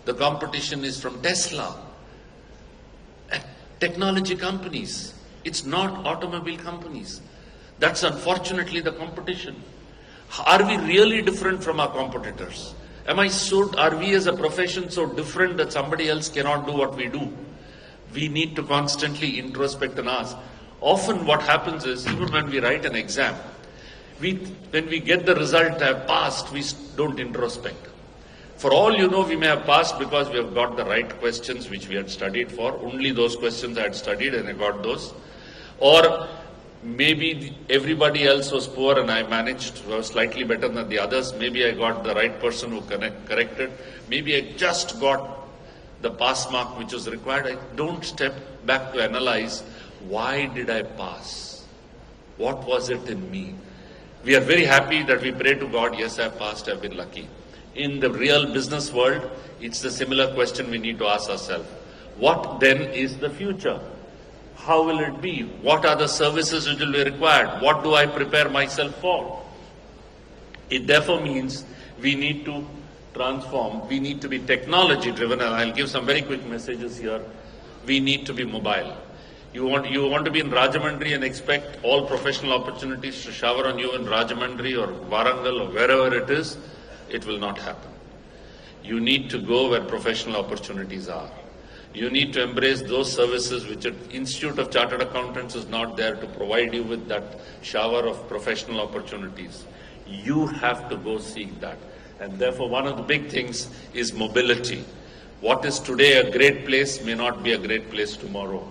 The competition is from Tesla. Technology companies. It's not automobile companies. That's unfortunately the competition. Are we really different from our competitors? Am I so, are we as a profession so different that somebody else cannot do what we do? We need to constantly introspect and ask. Often what happens is, even when we write an exam, we, when we get the result, I have passed, we don't introspect. For all you know, we may have passed because we have got the right questions which we had studied for. Only those questions I had studied and I got those. Or maybe everybody else was poor and I managed, was slightly better than the others. Maybe I got the right person who connect, corrected. Maybe I just got the pass mark which is required. I don't step back to analyze, why did I pass? What was it in me? We are very happy that we pray to God, yes, I passed, I've been lucky. In the real business world, it's the similar question we need to ask ourselves. What then is the future? How will it be? What are the services which will be required? What do I prepare myself for? It therefore means we need to transform. We need to be technology driven. And I'll give some very quick messages here. We need to be mobile. You want, you want to be in Rajamandri and expect all professional opportunities to shower on you in Rajamandri or Warangal or wherever it is. It will not happen. You need to go where professional opportunities are. You need to embrace those services which the Institute of Chartered Accountants is not there to provide you with that shower of professional opportunities. You have to go seek that. And therefore, one of the big things is mobility. What is today a great place may not be a great place tomorrow.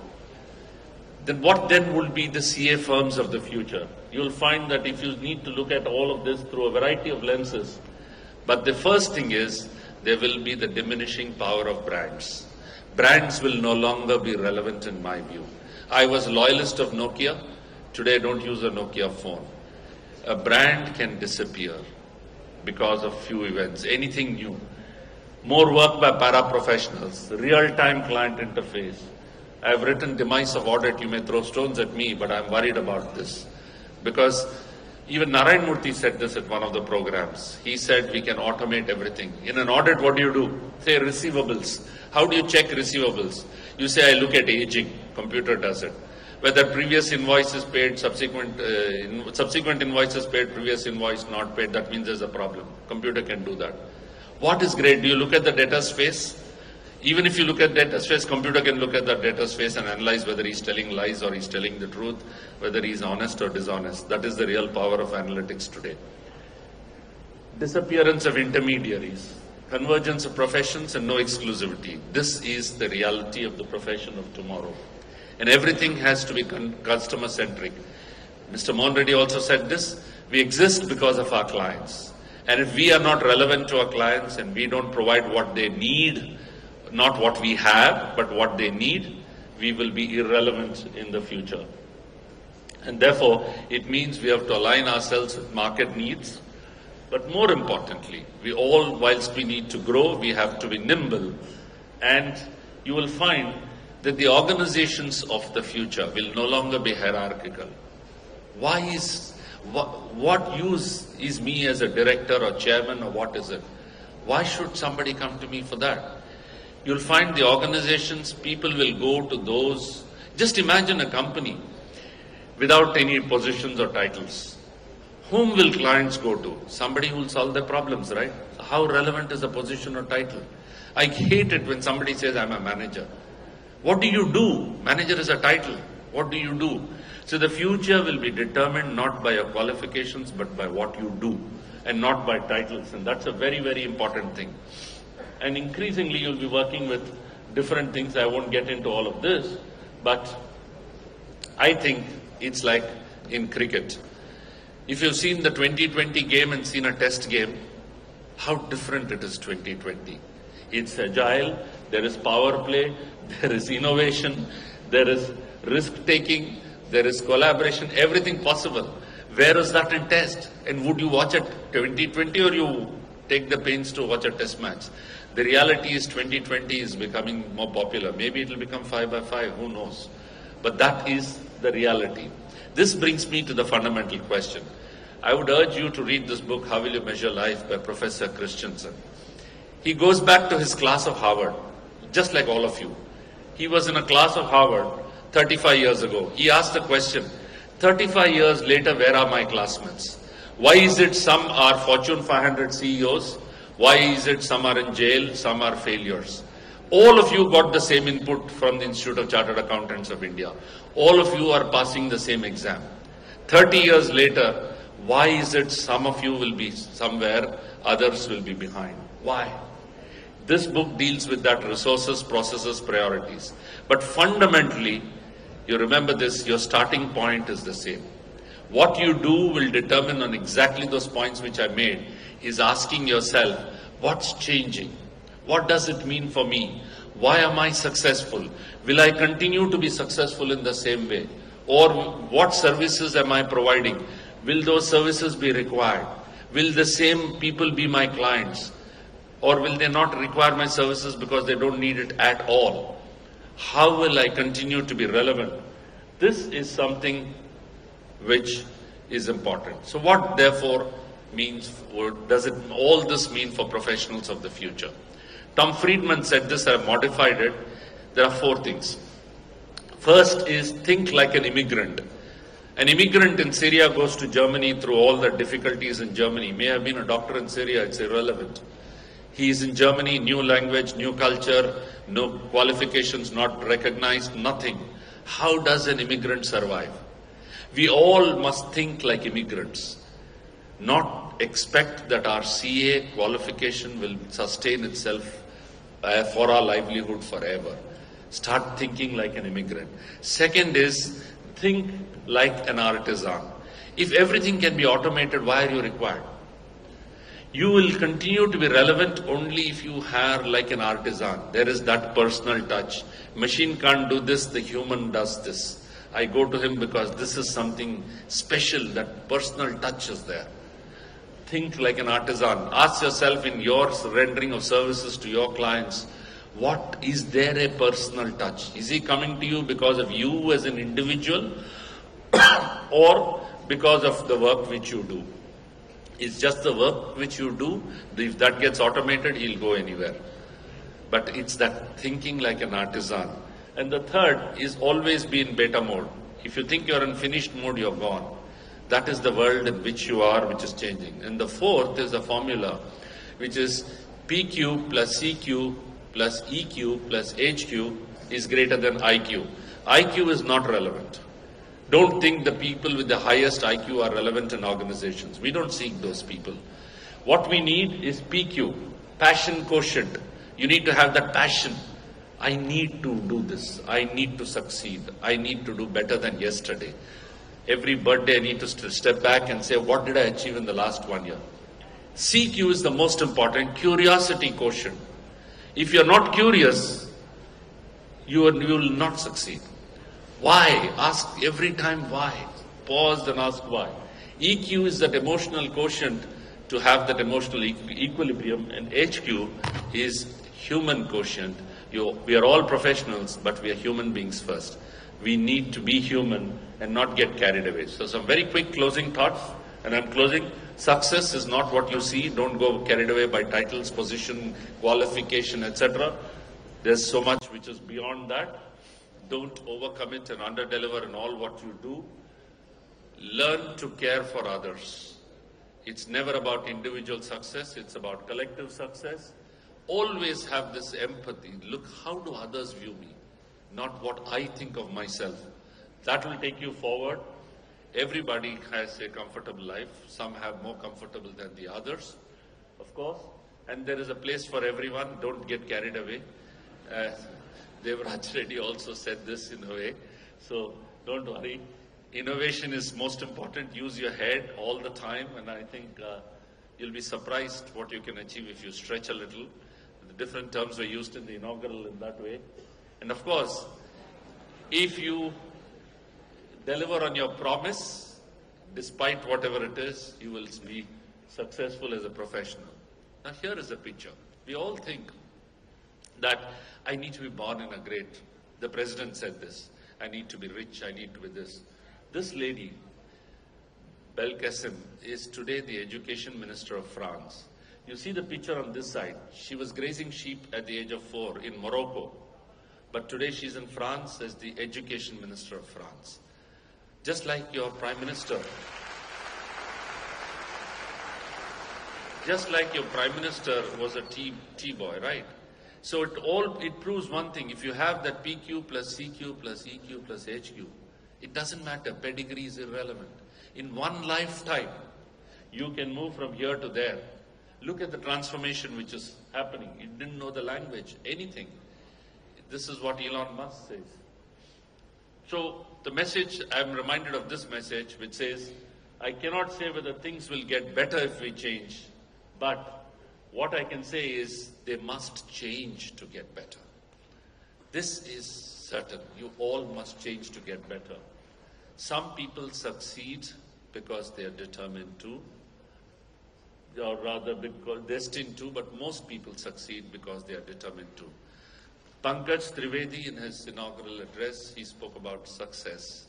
Then what then will be the C A firms of the future? You'll find that if you need to look at all of this through a variety of lenses, but the first thing is, there will be the diminishing power of brands. Brands will no longer be relevant in my view. I was a loyalist of Nokia. Today I don't use a Nokia phone. A brand can disappear because of few events, anything new. More work by para-professionals, real-time client interface. I've written demise of audit. You may throw stones at me, but I'm worried about this. Because even Narayan Murthy said this at one of the programs. He said, we can automate everything. In an audit, what do you do? Say receivables. How do you check receivables? You say, I look at aging. Computer does it. Whether previous invoice is paid, subsequent, uh, in, subsequent invoice is paid, previous invoice not paid. That means there's a problem. Computer can do that. What is great? Do you look at the data space? Even if you look at data space, computer can look at that data space and analyze whether he's telling lies or he's telling the truth, whether he's honest or dishonest. That is the real power of analytics today. Disappearance of intermediaries, convergence of professions and no exclusivity. This is the reality of the profession of tomorrow. And everything has to be customer centric. Mister Mohan Reddy also said this, we exist because of our clients. And if we are not relevant to our clients and we don't provide what they need, not what we have, but what they need, we will be irrelevant in the future. And therefore, it means we have to align ourselves with market needs. But more importantly, we all, whilst we need to grow, we have to be nimble. And you will find that the organizations of the future will no longer be hierarchical. Why is, what, what use is me as a director or chairman or what is it? Why should somebody come to me for that? You'll find the organizations, people will go to those. Just imagine a company without any positions or titles. Whom will clients go to? Somebody who will solve their problems, right? How relevant is the position or title? I hate it when somebody says, I'm a manager. What do you do? Manager is a title. What do you do? So the future will be determined not by your qualifications, but by what you do, and not by titles. And that's a very, very important thing. And increasingly, you'll be working with different things. I won't get into all of this, but I think it's like in cricket. If you've seen the twenty twenty game and seen a test game, how different it is twenty twenty. It's agile, there is power play, there is innovation, there is risk-taking, there is collaboration, everything possible. Where is that in test? And would you watch it twenty twenty or you take the pains to watch a test match? The reality is twenty twenty is becoming more popular. Maybe it will become five by five, who knows? But that is the reality. This brings me to the fundamental question. I would urge you to read this book, How Will You Measure Life, by Professor Christensen. He goes back to his class of Harvard, just like all of you. He was in a class of Harvard thirty-five years ago. He asked the question, thirty-five years later, where are my classmates? Why is it some are Fortune five hundred C E Os? Why is it some are in jail, some are failures? All of you got the same input from the Institute of Chartered Accountants of India. All of you are passing the same exam. thirty years later, why is it some of you will be somewhere, others will be behind? Why? This book deals with that: resources, processes, priorities. But fundamentally, you remember this, your starting point is the same. What you do will determine on exactly those points which I made, is asking yourself, what's changing? What does it mean for me? Why am I successful? Will I continue to be successful in the same way? Or what services am I providing? Will those services be required? Will the same people be my clients? Or will they not require my services because they don't need it at all? How will I continue to be relevant? This is something which is important. So what therefore means, or does it all this mean for professionals of the future? Tom Friedman said this, I modified it. There are four things. First is think like an immigrant. An immigrant in Syria goes to Germany through all the difficulties in Germany. May have been a doctor in Syria, it's irrelevant. He is in Germany, new language, new culture, no qualifications, not recognized, nothing. How does an immigrant survive? We all must think like immigrants, not expect that our C A qualification will sustain itself uh, for our livelihood forever. Start thinking like an immigrant. Second is think like an artisan. If everything can be automated, why are you required? You will continue to be relevant only if you are like an artisan. There is that personal touch. Machine can't do this, the human does this. I go to him because this is something special, that personal touch is there. Think like an artisan. Ask yourself in your rendering of services to your clients, what is there a personal touch? Is he coming to you because of you as an individual or because of the work which you do? It's just the work which you do. If that gets automated, he'll go anywhere. But it's that thinking like an artisan. And the third is always be in beta mode. If you think you're in finished mode, you're gone. That is the world in which you are, which is changing. And the fourth is the formula, which is P Q plus C Q plus E Q plus H Q is greater than I Q. I Q is not relevant. Don't think the people with the highest I Q are relevant in organizations. We don't seek those people. What we need is P Q, passion quotient. You need to have that passion. I need to do this. I need to succeed. I need to do better than yesterday. Every birthday I need to step back and say, what did I achieve in the last one year? C Q is the most important, curiosity quotient. If you're not curious, you will not succeed. Why? Ask every time why. Pause and ask why. E Q is that emotional quotient, to have that emotional e equilibrium, and H Q is human quotient. You, we are all professionals, but we are human beings first. We need to be human and not get carried away. So some very quick closing thoughts, and I'm closing. Success is not what you see. Don't go carried away by titles, position, qualification, et cetera. There's so much which is beyond that. Don't overcommit and underdeliver in all what you do. Learn to care for others. It's never about individual success, it's about collective success. Always have this empathy. Look, how do others view me? Not what I think of myself. That will take you forward. Everybody has a comfortable life. Some have more comfortable than the others, of course. And there is a place for everyone. Don't get carried away. Uh, Devraj Reddy also said this in a way. So don't worry. Innovation is most important. Use your head all the time. And I think uh, you'll be surprised what you can achieve if you stretch a little. The different terms were used in the inaugural in that way. And of course, if you deliver on your promise, despite whatever it is, you will be successful as a professional. Now here is a picture. We all think that I need to be born in a great, the president said this, I need to be rich, I need to be this. This lady, Belkacem, is today the education minister of France. You see the picture on this side. She was grazing sheep at the age of four in Morocco. But today she's in France as the education minister of France. Just like your prime minister. Just like your prime minister was a tea, tea boy, right? So it all, it proves one thing. If you have that P Q plus C Q plus E Q plus H Q, it doesn't matter. Pedigree is irrelevant. In one lifetime, you can move from here to there. Look at the transformation which is happening. You didn't know the language, anything. This is what Elon Musk says. So the message, I'm reminded of this message, which says, I cannot say whether things will get better if we change, but what I can say is they must change to get better. This is certain. You all must change to get better. Some people succeed because they are determined to, or rather because destined to, but most people succeed because they are determined to. Pankaj Trivedi, in his inaugural address, he spoke about success.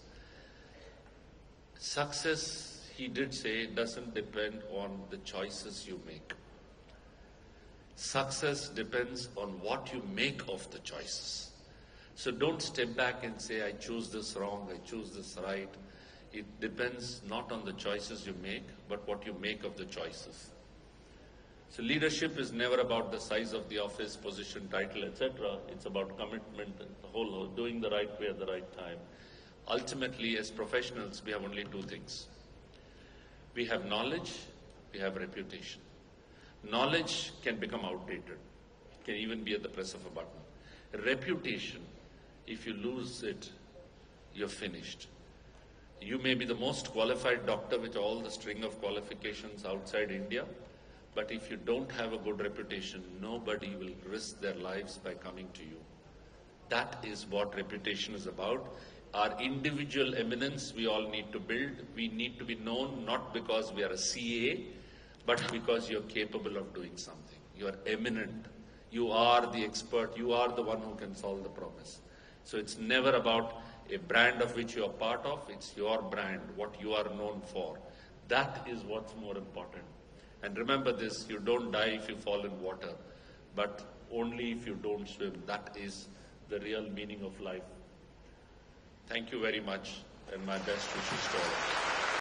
Success, he did say, doesn't depend on the choices you make. Success depends on what you make of the choices. So don't step back and say, I choose this wrong, I choose this right. It depends not on the choices you make, but what you make of the choices. So leadership is never about the size of the office, position, title, et cetera. It's about commitment and the whole, doing the right way at the right time. Ultimately, as professionals, we have only two things. We have knowledge, we have reputation. Knowledge can become outdated. It can even be at the press of a button. Reputation, if you lose it, you're finished. You may be the most qualified doctor with all the string of qualifications outside India, but if you don't have a good reputation, nobody will risk their lives by coming to you. That is what reputation is about. Our individual eminence we all need to build. We need to be known not because we are a C A, but because you're capable of doing something. You're eminent. You are the expert. You are the one who can solve the promise. So it's never about a brand of which you are part of. It's your brand, what you are known for. That is what's more important. And remember this, you don't die if you fall in water, but only if you don't swim. That is the real meaning of life. Thank you very much, and my best wishes to all of you.